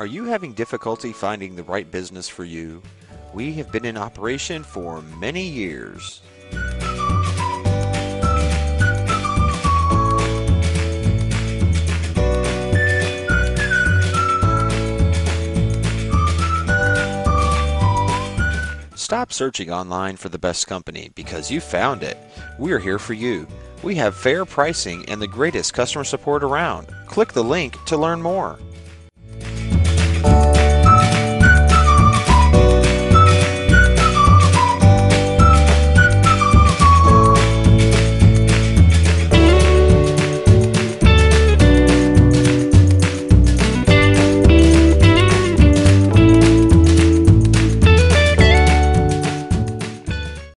Are you having difficulty finding the right business for you? We have been in operation for many years. Stop searching online for the best company because you found it. We're here for you. We have fair pricing and the greatest customer support around. Click the link to learn more.